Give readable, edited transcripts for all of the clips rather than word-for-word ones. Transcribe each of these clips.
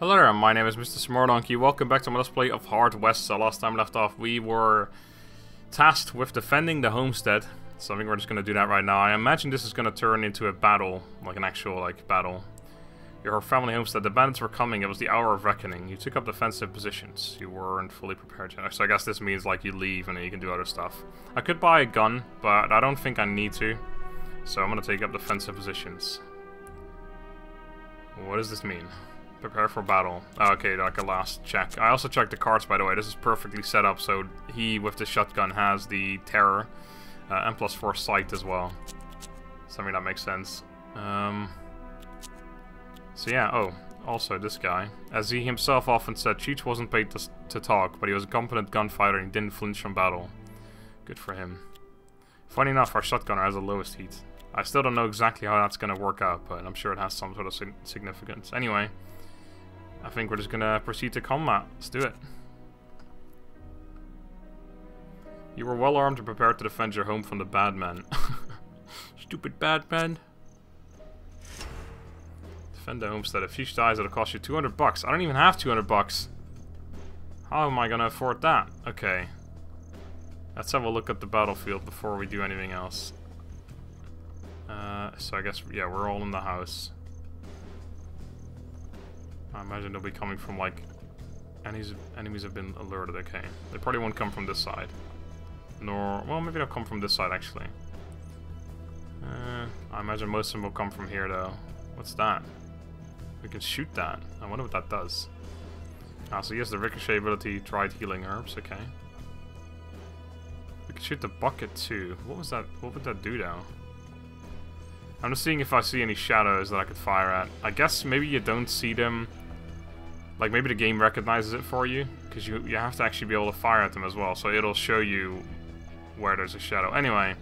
Hello there, my name is Mr. SmartDonkey. Welcome back to my Let's Play of Hard West. So last time we left off, we were tasked with defending the homestead. So I think we're just going to do that right now. I imagine this is going to turn into a battle, like an actual battle. Your family homestead, the bandits were coming. It was the hour of reckoning. You took up defensive positions. You weren't fully prepared yet. So I guess this means like you leave and then you can do other stuff. I could buy a gun, but I don't think I need to. So I'm going to take up defensive positions. What does this mean? Prepare for battle. Oh, okay, like a last check. I also checked the cards, by the way. This is perfectly set up, so he with the shotgun has the terror and +4 sight as well. Something that makes sense. So yeah, oh, also this guy. As he himself often said, Cheech wasn't paid to talk, but he was a competent gunfighter and didn't flinch from battle. Good for him. Funny enough, our shotgunner has the lowest heat. I still don't know exactly how that's going to work out, but I'm sure it has some sort of significance. Anyway, I think we're just gonna proceed to combat. Let's do it. You were well armed and prepared to defend your home from the bad men. Stupid bad men. Defend the homestead. If Cheech dies, it'll cost you 200 bucks. I don't even have 200 bucks. How am I gonna afford that? Okay. Let's have a look at the battlefield before we do anything else. So I guess, yeah, we're all in the house. I imagine they'll be coming from, like, enemies have been alerted, okay. They probably won't come from this side. Nor, well, maybe they'll come from this side, actually. I imagine most of them will come from here, though. What's that? We can shoot that. I wonder what that does. Ah, so he has the ricochet ability, dried healing herbs, okay. We can shoot the bucket, too. What was that? What would that do, though? I'm just seeing if I see any shadows that I could fire at. I guess maybe you don't see them. Like, maybe the game recognizes it for you, because you have to actually be able to fire at them as well, so it'll show you where there's a shadow. Anyway,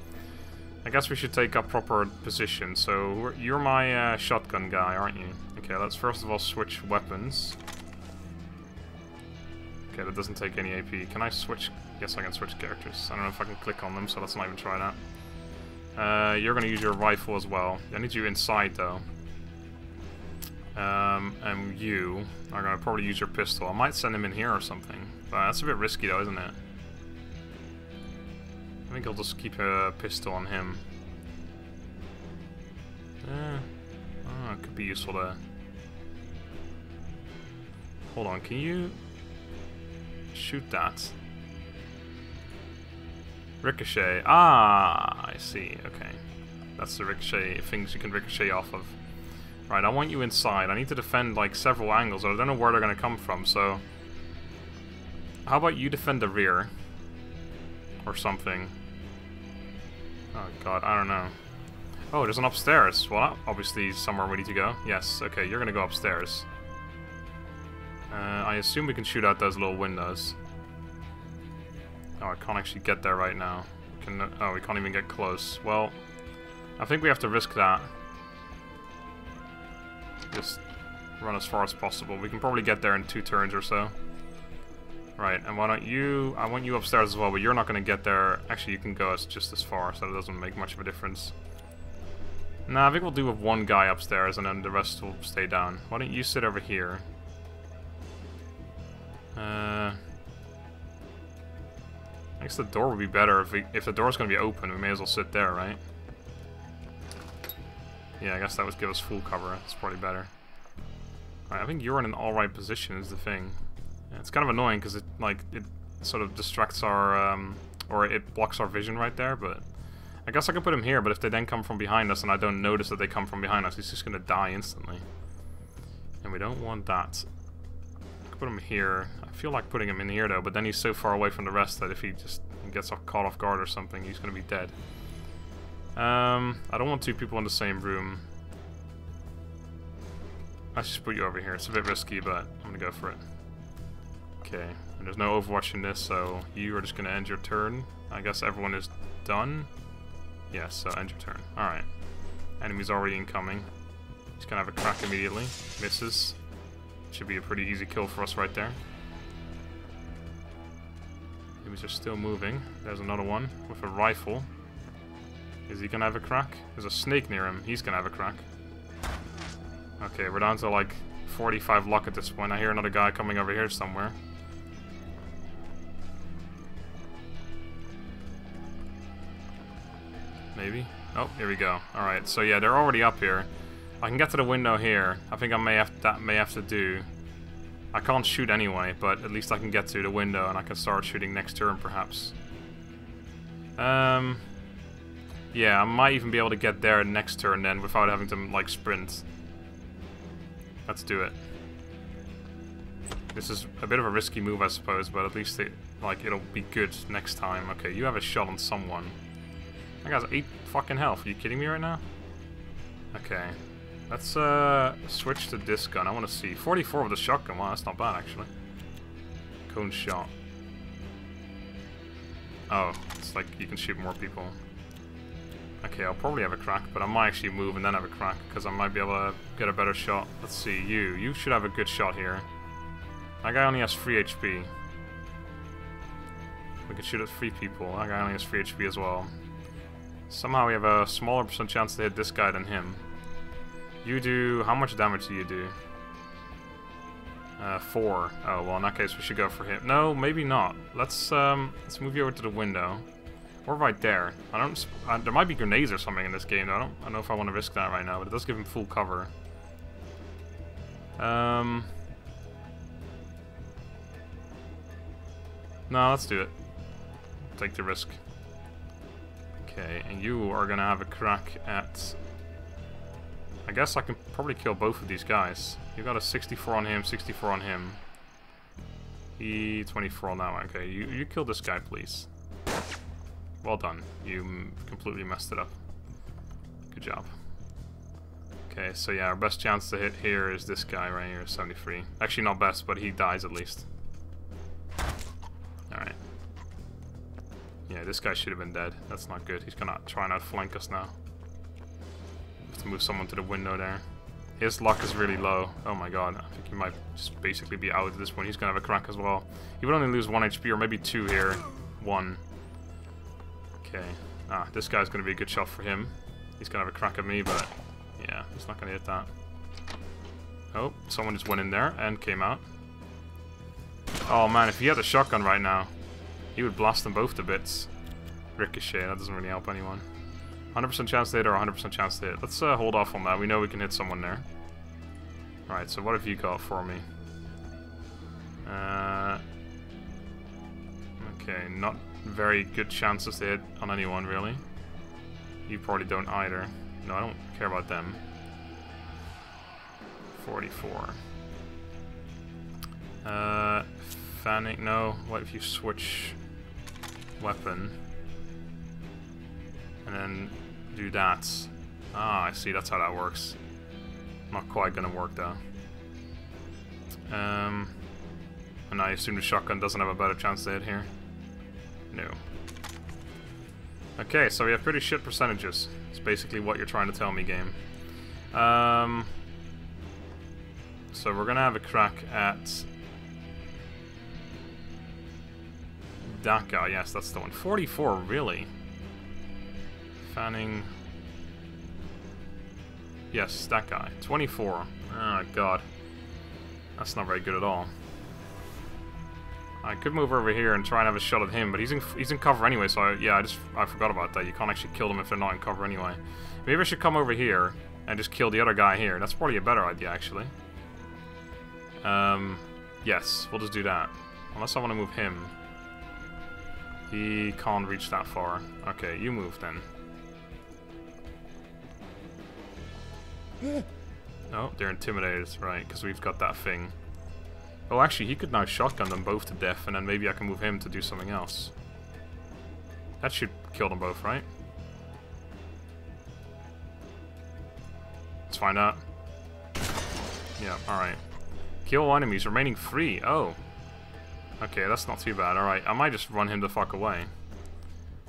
I guess we should take up proper position. So, you're my shotgun guy, aren't you? Okay, let's first of all switch weapons. Okay, that doesn't take any AP. Can I switch? Yes, I can switch characters. I don't know if I can click on them, so let's not even try that. You're gonna use your rifle as well. I need you inside, though. And you are gonna probably use your pistol. I might send him in here or something. But that's a bit risky, though, isn't it? I think I'll just keep a pistol on him. Oh, it could be useful there. Hold on, can you shoot that? Ricochet. Ah, I see. Okay. That's the ricochet things you can ricochet off of. Right, I want you inside. I need to defend, like, several angles. I don't know where they're going to come from, so... How about you defend the rear? Or something. Oh, God, I don't know. Oh, there's an upstairs. Well, obviously somewhere we need to go. Yes, okay, you're going to go upstairs. I assume we can shoot out those little windows. Oh, I can't actually get there right now. Oh, we can't even get close. Well, I think we have to risk that. Just run as far as possible. We can probably get there in 2 turns or so. Right, and why don't you... I want you upstairs as well, but you're not going to get there. Actually, you can go just as far, so it doesn't make much of a difference. Nah, I think we'll do with one guy upstairs, and then the rest will stay down. Why don't you sit over here? I guess the door would be better if the door's going to be open. We may as well sit there, right? Yeah, I guess that would give us full cover. It's probably better. Alright, I think you're in an alright position is the thing. Yeah, it's kind of annoying because it sort of distracts our or it blocks our vision right there. But I guess I could put him here. But if they then come from behind us and I don't notice that they come from behind us, he's just going to die instantly, and we don't want that. Put him here. I feel like putting him in here though, but then he's so far away from the rest that if he just gets caught off guard or something, he's gonna be dead. I don't want 2 people in the same room. I should put you over here. It's a bit risky, but I'm gonna go for it. Okay, and there's no Overwatch in this, so you are just gonna end your turn. I guess everyone is done. Yes, so end your turn. Alright. Enemy's already incoming. He's gonna have a crack immediately. Misses. Should be a pretty easy kill for us right there. Enemies are still moving. There's another one with a rifle. Is he gonna have a crack? There's a snake near him. He's gonna have a crack. Okay, we're down to like 45 luck at this point. I hear another guy coming over here somewhere. Maybe. Oh, here we go. Alright, so yeah, they're already up here. I can get to the window here. I think I may have to do. I can't shoot anyway, but at least I can get to the window and I can start shooting next turn perhaps. Yeah, I might even be able to get there next turn then without having to like sprint. Let's do it. This is a bit of a risky move I suppose, but at least it, like, it'll be good next time. Okay, you have a shot on someone. That guy's 8 fucking health. Are you kidding me right now? Okay. Let's switch to this gun. I want to see. 44 with a shotgun. Wow, that's not bad actually. Cone shot. Oh, it's like you can shoot more people. Okay, I'll probably have a crack, but I might actually move and then have a crack, because I might be able to get a better shot. Let's see, you. You should have a good shot here. That guy only has 3 HP. We can shoot at 3 people. That guy only has 3 HP as well. Somehow we have a smaller percent chance to hit this guy than him. You do... How much damage do you do? 4. Oh, well, in that case we should go for him. No, maybe not. Let's move you over to the window. Or right there. There might be grenades or something in this game. Though. I don't know if I want to risk that right now, but it does give him full cover. No, let's do it. Take the risk. Okay, and you are gonna have a crack at. I guess I can probably kill both of these guys. You got a 64 on him, 64 on him. He 24 on that one. Okay, you kill this guy, please. Well done. You completely messed it up. Good job. Okay, so yeah, our best chance to hit here is this guy right here, 73. Actually, not best, but he dies at least. Alright. Yeah, this guy should have been dead. That's not good. He's gonna try and outflank us now. Have to move someone to the window there. His luck is really low. Oh my god. I think he might just basically be out at this point. He's gonna have a crack as well. He would only lose 1 HP or maybe 2 here. 1. Okay. Ah, this guy's going to be a good shot for him. He's going to have a crack at me, but yeah, he's not going to hit that. Oh, someone just went in there and came out. Oh man, if he had a shotgun right now, he would blast them both to bits. Ricochet, that doesn't really help anyone. 100% chance to hit or 100% chance to hit. Let's hold off on that. We know we can hit someone there. Right, so what have you got for me? Okay, not very good chances to hit on anyone, really. You probably don't either. No, I don't care about them. 44. Fanning, no. What if you switch weapon? And then do that. Ah, I see, that's how that works. Not quite gonna work, though. And I assume the shotgun doesn't have a better chance to hit here. No. Okay, so we have pretty shit percentages. It's basically what you're trying to tell me, game. So we're gonna have a crack at that guy. Yes, that's the one. 44, really? Fanning. Yes, that guy. 24. Oh god, that's not very good at all. I could move over here and try and have a shot at him, but he's in cover anyway, so I forgot about that. You can't actually kill them if they're not in cover anyway. Maybe I should come over here and just kill the other guy here. That's probably a better idea, actually. Yes, we'll just do that. Unless I want to move him. He can't reach that far. Okay, you move then. Oh, they're intimidated, right, because we've got that thing. Oh, actually, he could now shotgun them both to death, and then maybe I can move him to do something else. That should kill them both, right? Let's find out. Yeah, alright. Kill all enemies, remaining 3. Oh. Okay, that's not too bad. Alright, I might just run him the fuck away.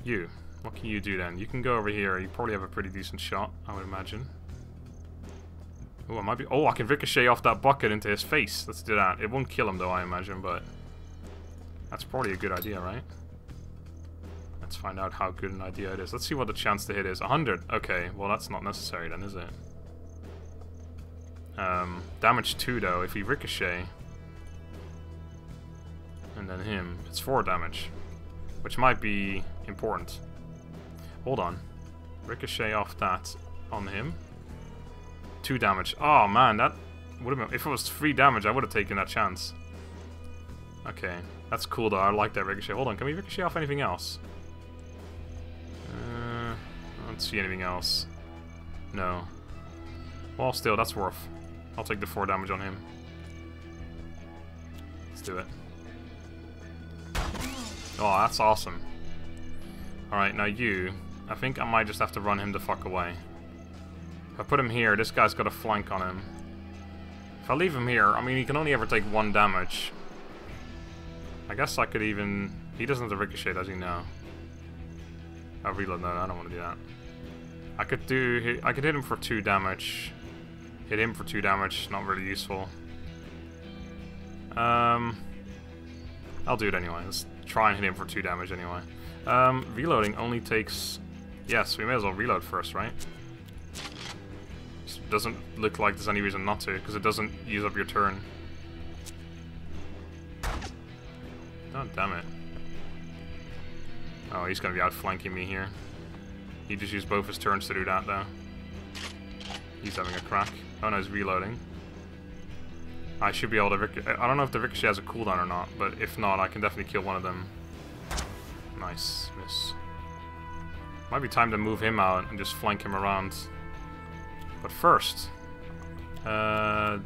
You. What can you do then? You can go over here. You probably have a pretty decent shot, I would imagine. Oh, I might be. Oh, I can ricochet off that bucket into his face. Let's do that. It won't kill him, though, I imagine, but that's probably a good idea, right? Let's find out how good an idea it is. Let's see what the chance to hit is. 100. Okay, well, that's not necessary then, is it? Damage 2 though, if he ricochet. And then him. It's 4 damage. Which might be important. Hold on. Ricochet off that on him. 2 damage. Oh man, that would have been... If it was 3 damage, I would have taken that chance. Okay. That's cool though, I like that ricochet. Hold on, can we ricochet off anything else? I don't see anything else. No. Well, still, that's worth. I'll take the 4 damage on him. Let's do it. Oh, that's awesome. Alright, now you. I think I might just have to run him the fuck away. If I put him here, this guy's got a flank on him. If I leave him here, I mean, he can only ever take 1 damage. I guess I could even... He doesn't have to ricochet, does he? No. Oh, reload. No, I don't want to do that. I could hit him for 2 damage. Hit him for 2 damage. Not really useful. I'll do it anyway. Let's try and hit him for 2 damage anyway. Reloading only takes... Yes, we may as well reload first, right? It doesn't look like there's any reason not to, because it doesn't use up your turn. Oh, damn it. Oh, he's going to be outflanking me here. He just used both his turns to do that, though. He's having a crack. Oh no, he's reloading. I should be able to ricochet. I don't know if the ricochet has a cooldown or not, but if not, I can definitely kill one of them. Nice. Miss. Might be time to move him out and just flank him around. But first... down.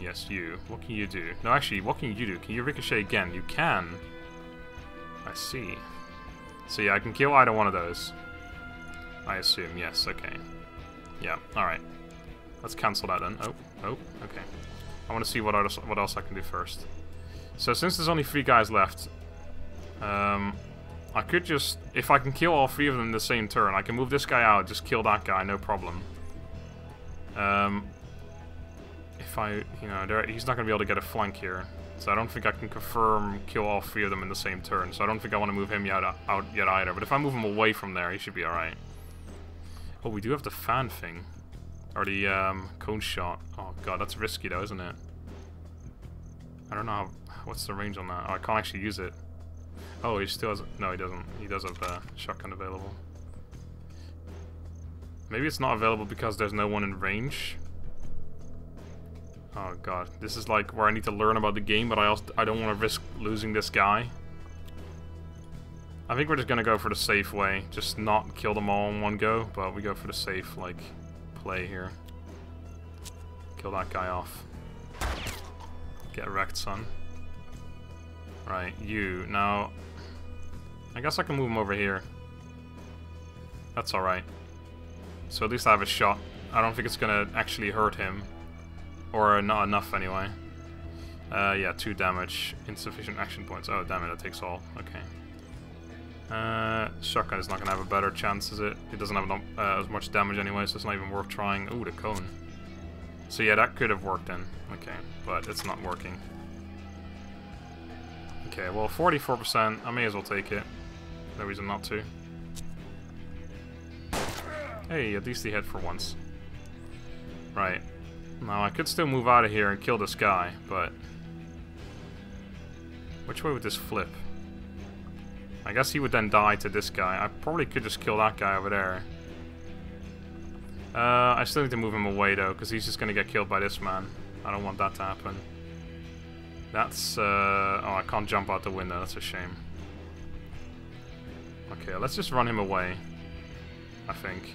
Yes, you. What can you do? No, actually, what can you do? Can you ricochet again? You can. I see. So yeah, I can kill either one of those. I assume. Yes, okay. Yeah, alright. Let's cancel that then. Oh, okay. I want to see what else I can do first. So since there's only 3 guys left, I could just... If I can kill all 3 of them in the same turn, I can move this guy out, just kill that guy, no problem. If I... You know, he's not going to be able to get a flank here. So I don't think I can confirm kill all 3 of them in the same turn. So I don't think I want to move him out yet either. But if I move him away from there, he should be alright. Oh, we do have the fan thing. Or the cone shot. Oh god, that's risky though, isn't it? I don't know how... What's the range on that? Oh, I can't actually use it. Oh, he still has... No, he doesn't. He does have a shotgun available. Maybe it's not available because there's no one in range. Oh god, this is like where I need to learn about the game, but I don't want to risk losing this guy. I think we're just gonna go for the safe way, just not kill them all in one go, but we go for the safe like play here. Kill that guy off. Get wrecked, son. Right, you now. I guess I can move him over here. That's all right. So at least I have a shot. I don't think it's gonna actually hurt him. Or not enough, anyway. Yeah, 2 damage. Insufficient action points. Oh, damn it, that takes all. Okay. Shotgun is not going to have a better chance, is it? It doesn't have as much damage anyway, so it's not even worth trying. Ooh, the cone. So yeah, that could have worked then. Okay, but it's not working. Okay, well, 44%. I may as well take it. No reason not to. Hey, at least he hit for once. Right. Now, I could still move out of here and kill this guy, but... Which way would this flip? I guess he would then die to this guy. I probably could just kill that guy over there. I still need to move him away, though, because he's just going to get killed by this man. I don't want that to happen. That's... Oh, I can't jump out the window. That's a shame. Okay, let's just run him away. I think.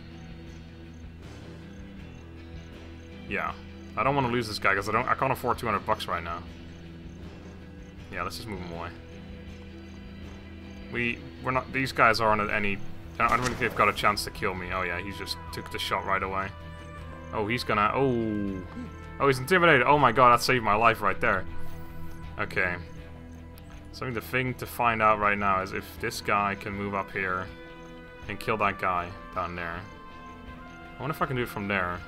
Yeah. I don't want to lose this guy because I can't afford $200 right now. Yeah, let's just move him away. We're not. These guys aren't at any. I don't think they've got a chance to kill me. Oh yeah, he just took the shot right away. Oh, he's gonna. Oh, he's intimidated. Oh my god, that saved my life right there. Okay. So I think the thing to find out right now is if this guy can move up here and kill that guy down there. I wonder if I can do it from there.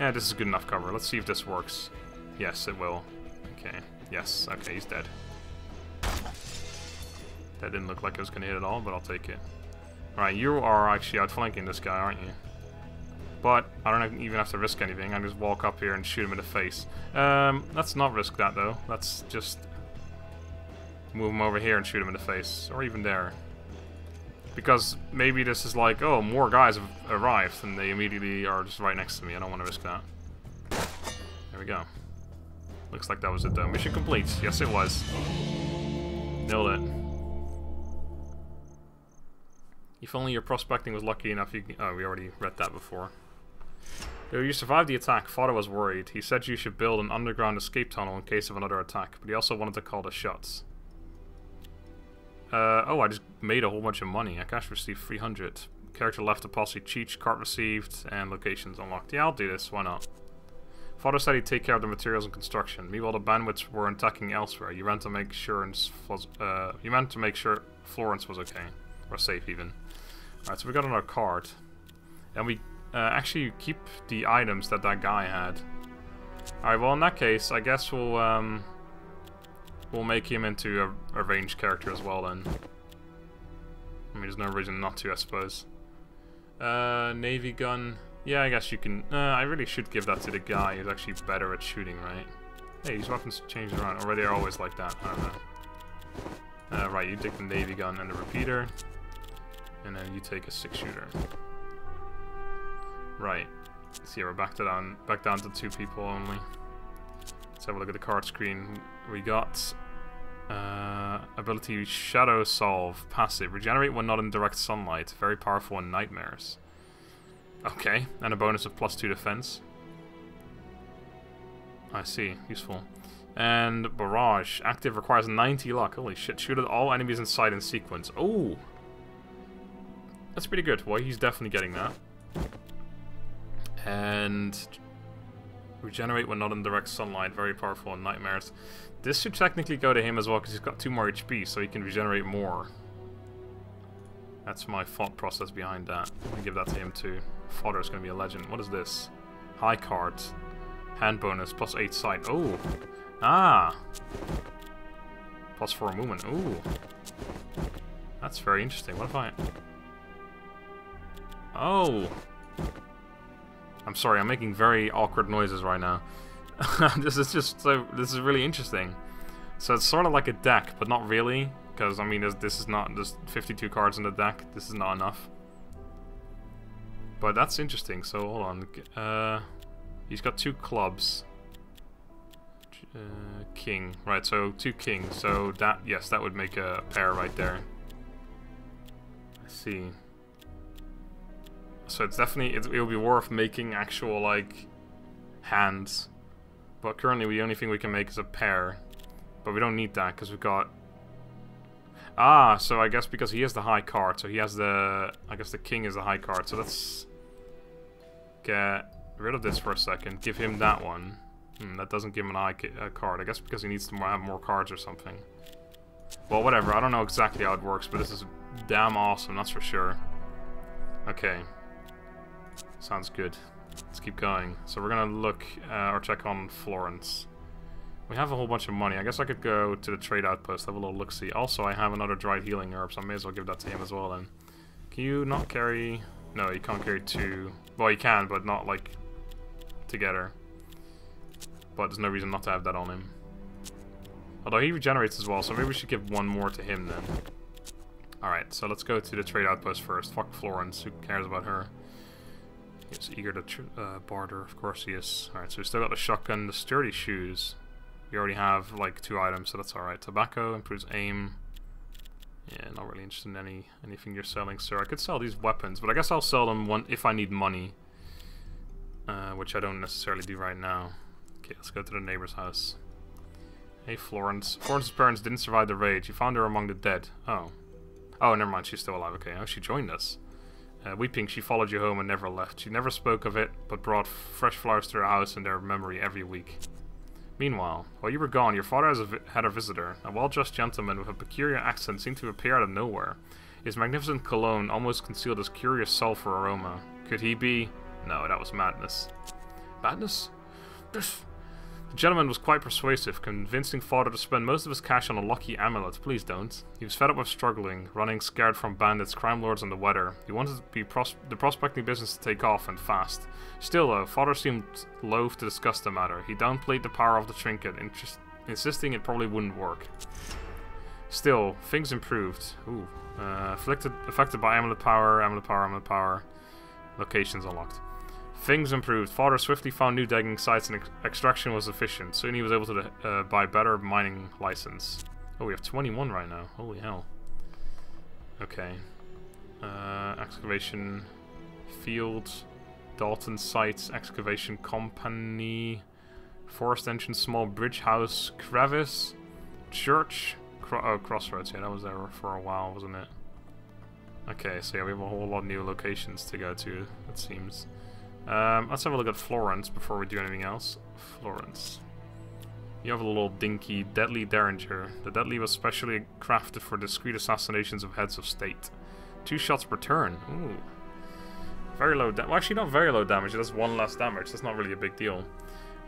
Yeah, this is good enough cover. Let's see if this works. Yes, it will. Okay. Yes. Okay, he's dead. That didn't look like it was going to hit at all, but I'll take it. Alright, you are actually outflanking this guy, aren't you? but I don't even have to risk anything. I can just walk up here and shoot him in the face. Let's not risk that, though. Let's just move him over here and shoot him in the face, or even there. Because maybe this is like, oh, more guys have arrived, and they immediately are just right next to me. I don't want to risk that. There we go. Looks like that was it, though. Mission complete. Yes, it was. Nailed it. If only your prospecting was lucky enough, you can... Oh, we already read that before. Though you survived the attack, Father was worried. He said you should build an underground escape tunnel in case of another attack, but he also wanted to call the shots. Oh, I just made a whole bunch of money. I cash received 300. Character left the posse, Cheech, cart received, and locations unlocked. Yeah, I'll do this. Why not? Father said he'd take care of the materials and construction. Meanwhile, the bandwidths were attacking elsewhere. You meant to make sure Florence was okay. Or safe, even. Alright, so we got another card. And we actually keep the items that that guy had. Alright, well, in that case, I guess we'll make him into a ranged character as well, then. I mean, there's no reason not to, I suppose. Navy gun. Yeah, I guess you can... I really should give that to the guy who's actually better at shooting, right? Hey, these weapons change around. Already are always like that. I don't know. Right, you take the navy gun and the repeater. And then you take a 6-shooter. Right. So yeah, we're back down to 2 people only. Let's have a look at the card screen. We got ability Shadow Solve, passive. Regenerate when not in direct sunlight. Very powerful in nightmares. Okay, and a bonus of +2 defense. I see, useful. And barrage, active, requires 90 luck. Holy shit! Shoot at all enemies in sight in sequence. Oh, that's pretty good. Well, he's definitely getting that. And regenerate when not in direct sunlight. Very powerful in nightmares. This should technically go to him as well because he's got 2 more HP, so he can regenerate more. That's my thought process behind that. I'm gonna give that to him too. Father is gonna be a legend. What is this? High card, hand bonus +8 sight. Oh. Ah! +4 movement. Ooh. That's very interesting. What if I... Oh! I'm sorry, I'm making very awkward noises right now. This is really interesting. So it's sort of like a deck, but not really. Because, I mean, this is not... There's 52 cards in the deck. This is not enough. But that's interesting. So, hold on. He's got 2 clubs. King, right? So 2 kings. So that, yes, that would make a pair right there. I see. So it's definitely it will be worth making actual like hands, but currently the only thing we can make is a pair. But we don't need that because we've got. Ah, so I guess because he has the high card, so he has the. I guess the king is the high card. So let's get rid of this for a second. Give him that one. That doesn't give him an eye card. I guess because he needs to have more cards or something. Well, whatever. I don't know exactly how it works, but this is damn awesome. That's for sure. Okay. Sounds good. Let's keep going. So we're going to look or check on Florence. We have a whole bunch of money. I guess I could go to the trade outpost, have a little look-see. Also, I have another dried healing herb, so I may as well give that to him as well then. Can you not carry... No, you can't carry 2... Well, you can, but not, like, together. But there's no reason not to have that on him. Although he regenerates as well, so maybe we should give 1 more to him then. Alright, so let's go to the trade outpost first. Fuck Florence, who cares about her? He's eager to barter, of course he is. Alright, so we still got the shotgun, the sturdy shoes. We already have, like, 2 items, so that's alright. Tobacco, improves aim. Yeah, not really interested in anything you're selling, sir. I could sell these weapons, but I guess I'll sell them if I need money. Which I don't necessarily do right now. Okay, let's go to the neighbor's house. Hey, Florence. Florence's parents didn't survive the raid. You found her among the dead. Oh. Oh, never mind. She's still alive. Okay. Oh, she joined us. Weeping, she followed you home and never left. She never spoke of it, but brought fresh flowers to her house in their memory every week. Meanwhile, while you were gone, your father had a visitor. A well-dressed gentleman with a peculiar accent seemed to appear out of nowhere. His magnificent cologne almost concealed his curious sulfur aroma. Could he be... No, that was madness. Madness? This... The gentleman was quite persuasive, convincing Father to spend most of his cash on a lucky amulet. Please don't. He was fed up with struggling, running scared from bandits, crime lords, and the weather. He wanted the prospecting business to take off, and fast. Still though, Father seemed loath to discuss the matter. He downplayed the power of the trinket, insisting it probably wouldn't work. Still, things improved. Ooh. Affected by amulet power. Locations unlocked. Things improved. Father swiftly found new digging sites and extraction was efficient. Soon he was able to buy better mining license. Oh, we have 21 right now. Holy hell. Okay. Excavation field. Dalton sites. Excavation company. Forest entrance. Small bridge house. Crevice. Church. Crossroads. Yeah, that was there for a while, wasn't it? Okay, so yeah, we have a whole lot of new locations to go to, it seems. Let's have a look at Florence before we do anything else. Florence. You have a little dinky deadly derringer. The deadly was specially crafted for discreet assassinations of heads of state. 2 shots per turn. Ooh. Very low damage. Well, actually, not very low damage. That's 1 less damage. That's not really a big deal.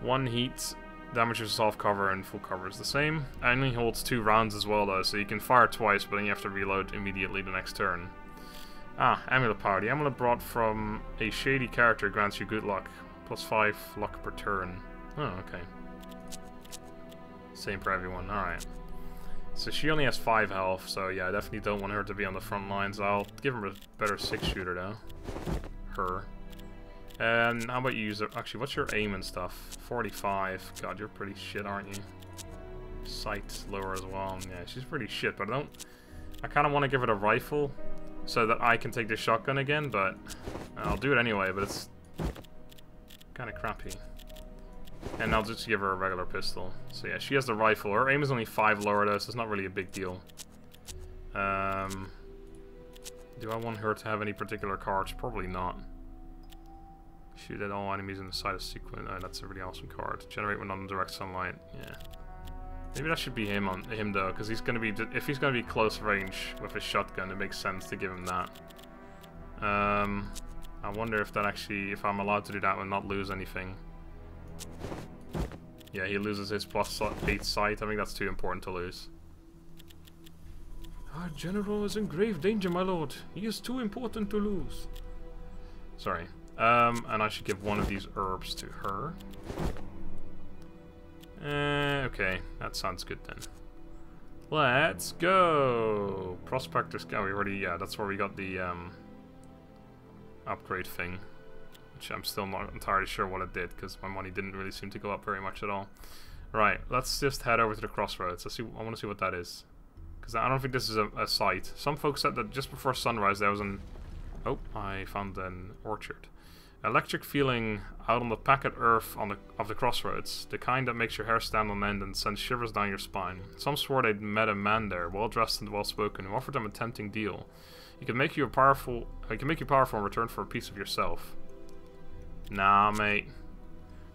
1 heat. Damage to soft cover and full cover is the same. And he holds 2 rounds as well, though, so you can fire twice, but then you have to reload immediately the next turn. Ah, amulet power. The amulet brought from a shady character grants you good luck. Plus 5 luck per turn. Oh, okay. Same for everyone, alright. So she only has 5 health, so yeah, I definitely don't want her to be on the front lines. I'll give her a better 6-shooter, though. Her. And how about you use... Actually, what's your aim and stuff? 45. God, you're pretty shit, aren't you? Sight's lower as well. Yeah, she's pretty shit, but I don't... I kind of want to give it a rifle, so that I can take the shotgun again, but I'll do it anyway, but it's kind of crappy. And I'll just give her a regular pistol. So yeah, she has the rifle. Her aim is only 5 lower though, so it's not really a big deal. Do I want her to have any particular cards? Probably not. Shoot at all enemies in the side of sequence. Oh, that's a really awesome card. Generate when under direct sunlight. Yeah. Maybe that should be him though, because he's gonna be if he's gonna be close range with his shotgun, it makes sense to give him that. I wonder if that actually, if I'm allowed to do that and not lose anything. Yeah, he loses his plus 8 sight. I think that's too important to lose. Our general is in grave danger, my lord. He is too important to lose. Sorry. And I should give 1 of these herbs to her. Okay, that sounds good then. Let's go! Prospector's... Oh, we already... Yeah, that's where we got the upgrade thing. Which I'm still not entirely sure what it did, because my money didn't really seem to go up very much at all. Right, let's just head over to the crossroads. Let's see. I want to see what that is. Because I don't think this is a site. Some folks said that just before sunrise there was an... Oh, I found an orchard. Electric feeling out on the packet earth of the crossroads, the kind that makes your hair stand on end and sends shivers down your spine. Some swore they'd met a man there, well dressed and well spoken, who offered them a tempting deal. He could make you powerful in return for a piece of yourself. Nah, mate.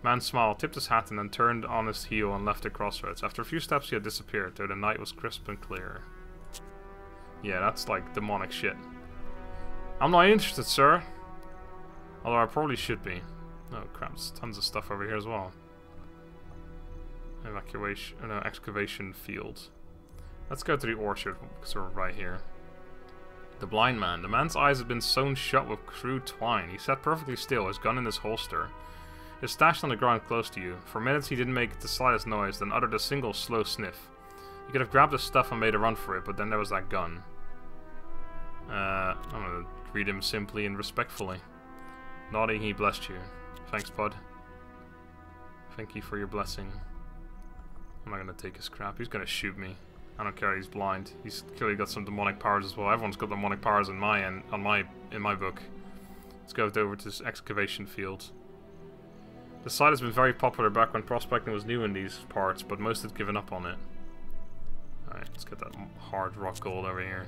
Man smiled, tipped his hat, and then turned on his heel and left the crossroads. After a few steps, he had disappeared, though the night was crisp and clear. Yeah, that's like demonic shit. I'm not interested, sir. Although I probably should be. Oh crap, there's tons of stuff over here as well. Evacuation, no, excavation field. Let's go to the orchard, because we're right here. The blind man. The man's eyes had been sewn shut with crude twine. He sat perfectly still, his gun in his holster. His stash on the ground close to you. For minutes he didn't make the slightest noise, then uttered a single slow sniff. You could have grabbed his stuff and made a run for it, but then there was that gun. I'm gonna greet him simply and respectfully. Nodding, he blessed you. Thanks, bud. Thank you for your blessing. I'm not gonna take his crap. He's gonna shoot me. I don't care. He's blind. He's clearly got some demonic powers as well. Everyone's got demonic powers in my in my book. Let's go over to this excavation field. The site has been very popular back when prospecting was new in these parts, but most had given up on it. All right, let's get that hard rock gold over here.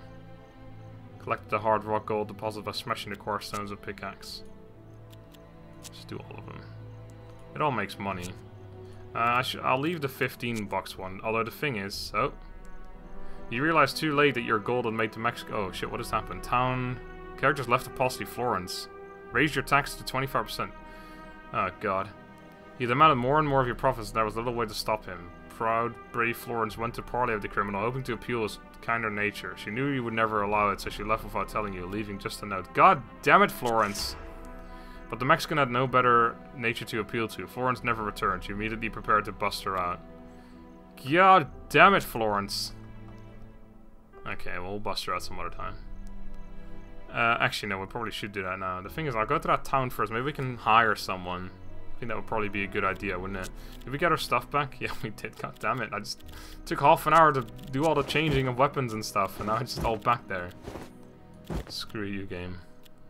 Collect the hard rock gold deposit by smashing the core stones with pickaxe. Just do all of them. It all makes money. I'll leave the 15 bucks one. Although the thing is, oh, you realize too late that your gold had made to Mexico. Oh shit! What has happened? Town characters left the policy. Florence, raise your tax to 25%. Oh god. He demanded more and more of your profits, and there was little way to stop him. Proud, brave Florence went to parley with the criminal, hoping to appeal his kinder nature. She knew you would never allow it, so she left without telling you, leaving just a note. God damn it, Florence! But the Mexican had no better nature to appeal to. Florence never returned. She immediately prepared to bust her out. God damn it, Florence! Okay, well, we'll bust her out some other time. Actually, no, we probably should do that now. The thing is, I'll go to that town first. Maybe we can hire someone. I think that would probably be a good idea, wouldn't it? Did we get our stuff back? Yeah, we did. God damn it. I just took half an hour to do all the changing of weapons and stuff, and now it's just all back there. Screw you, game.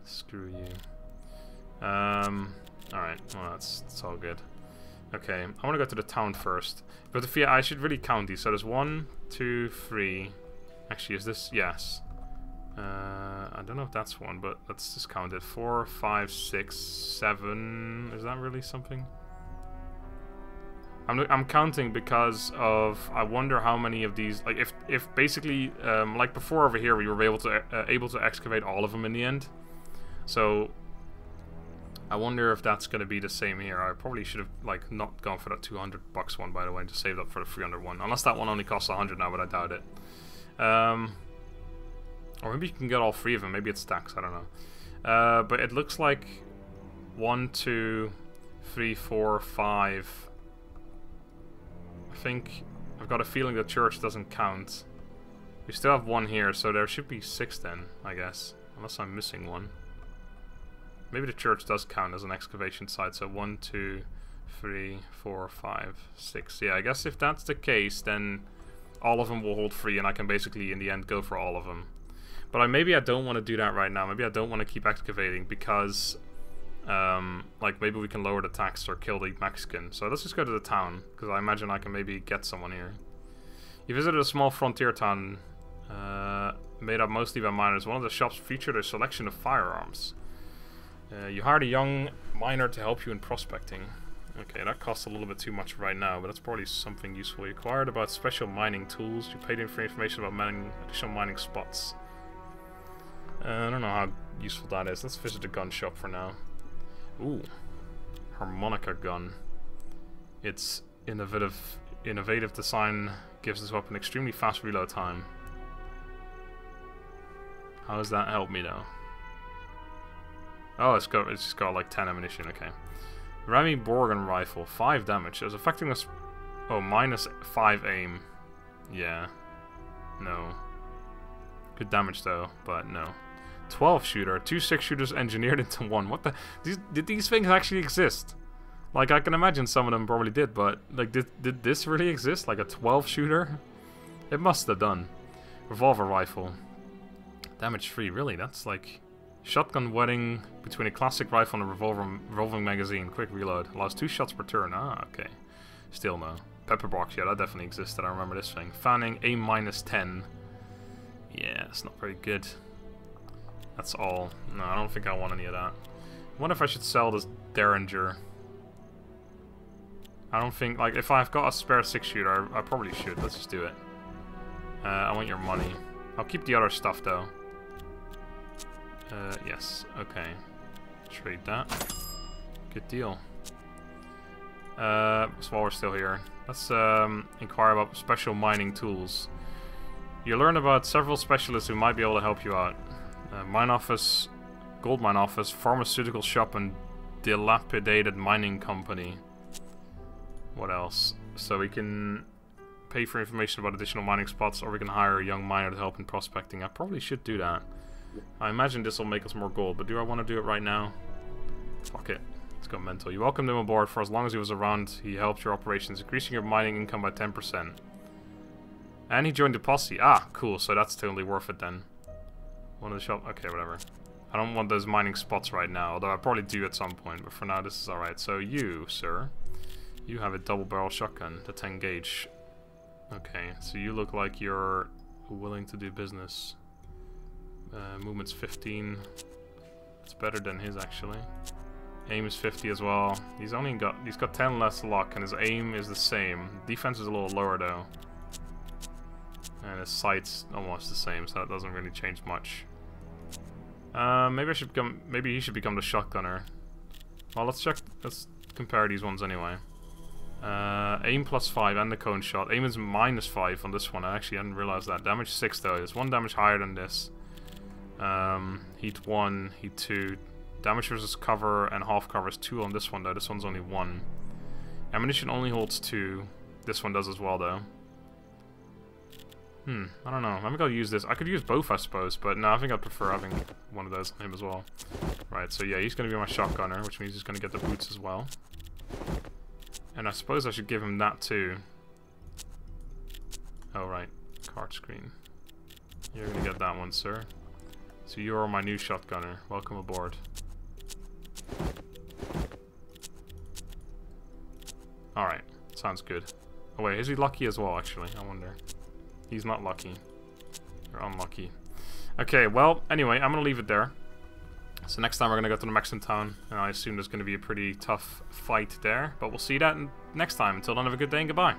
Screw you. Alright. Well, that's all good. Okay, I want to go to the town first. But if, yeah, I should really count these. So there's 1, 2, 3... Actually, is this... Yes. I don't know if that's one, but let's just count it. 4, 5, 6, 7... Is that really something? I'm counting because of... I wonder how many of these... Like, if basically... like, before over here, we were able to excavate all of them in the end. So... I wonder if that's going to be the same here. I probably should have, like, not gone for that $200 one, by the way, and just saved up for the $300 one. Unless that one only costs $100 now, but I doubt it. Or maybe you can get all three of them. Maybe it stacks. I don't know. But it looks like 1, 2, 3, 4, 5. I think I've got a feeling the church doesn't count. We still have one here, so there should be 6 then, I guess, unless I'm missing one. Maybe the church does count as an excavation site. So 1, 2, 3, 4, 5, 6. Yeah, I guess if that's the case, then all of them will hold 3, and I can basically in the end go for all of them. But maybe I don't want to do that right now. Maybe I don't want to keep excavating because, like, maybe we can lower the tax or kill the Mexican. So let's just go to the town, because I imagine I can maybe get someone here. You visited a small frontier town made up mostly by miners. One of the shops featured a selection of firearms. You hired a young miner to help you in prospecting. Okay, that costs a little bit too much right now, but that's probably something useful. You acquired about special mining tools. You paid him for information about additional mining spots. I don't know how useful that is. Let's visit the gun shop for now. Ooh. Harmonica gun. Its innovative design gives this weapon extremely fast reload time. How does that help me, though? Oh, it's just got like 10 ammunition, okay. Remy Borgen rifle, 5 damage. It was affecting us. Oh, minus 5 aim. Yeah. No. Good damage though, but no. 12 shooter, 2 6 shooters engineered into one. What the? Did these things actually exist? Like, I can imagine some of them probably did, but like, did this really exist? Like a 12 shooter? It must have done. Revolver rifle, damage 3. Really? That's like. Shotgun wedding between a classic rifle and a revolving magazine. Quick reload. Allows 2 shots per turn. Ah, okay. Still no. Pepper box. Yeah, that definitely existed. I remember this thing. Fanning, aim minus 10. Yeah, it's not very good. That's all. No, I don't think I want any of that. I wonder if I should sell this Derringer. I don't think... Like, if I've got a spare 6-shooter, I probably should. Let's just do it. I want your money. I'll keep the other stuff, though. Yes. Okay. Trade that. Good deal. So while we're still here, let's inquire about special mining tools. You learn about several specialists who might be able to help you out. Mine office, gold mine office, pharmaceutical shop, and dilapidated mining company. What else? So we can pay for information about additional mining spots, or we can hire a young miner to help in prospecting. I probably should do that. I imagine this will make us more gold, but do I want to do it right now? Fuck it. Let's go mental. You welcomed him aboard. For as long as he was around, he helped your operations, increasing your mining income by 10%. And he joined the posse. Ah, cool. So that's totally worth it then. One of the shop. Okay, whatever. I don't want those mining spots right now, although I probably do at some point. But for now, this is alright. So you, sir. You have a double-barrel shotgun. The 10 gauge. Okay, so you look like you're willing to do business. Movement's 15. It's better than his, actually. Aim is 50 as well. He's got 10 less luck, and his aim is the same. Defense is a little lower though, and his sight's almost the same, so that doesn't really change much. Maybe he should become the shotgunner. Well, let's check. Let's compare these ones anyway. Aim plus 5 and the cone shot. Aim is minus 5 on this one. I actually hadn't realized that. Damage 6 though. It's 1 damage higher than this. Heat 1, heat 2. Damage versus cover and half cover is 2 on this one though. This one's only 1. Ammunition only holds 2. This one does as well though. I don't know. I think I'll use this. I could use both, I suppose, but no, I think I'd prefer having one of those on him as well. Right, so yeah, he's going to be my shotgunner, which means he's going to get the boots as well. And I suppose I should give him that too. Oh, right. Card screen. You're going to get that one, sir. So you are my new shotgunner. Welcome aboard. Alright. Sounds good. Oh, wait. Is he lucky as well, actually? I wonder. He's not lucky. You're unlucky. Okay, well, anyway, I'm going to leave it there. So next time we're going to go to the Mexican town, and I assume there's going to be a pretty tough fight there. But we'll see that next time. Until then, have a good day and goodbye.